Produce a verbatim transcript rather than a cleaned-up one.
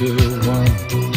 into one.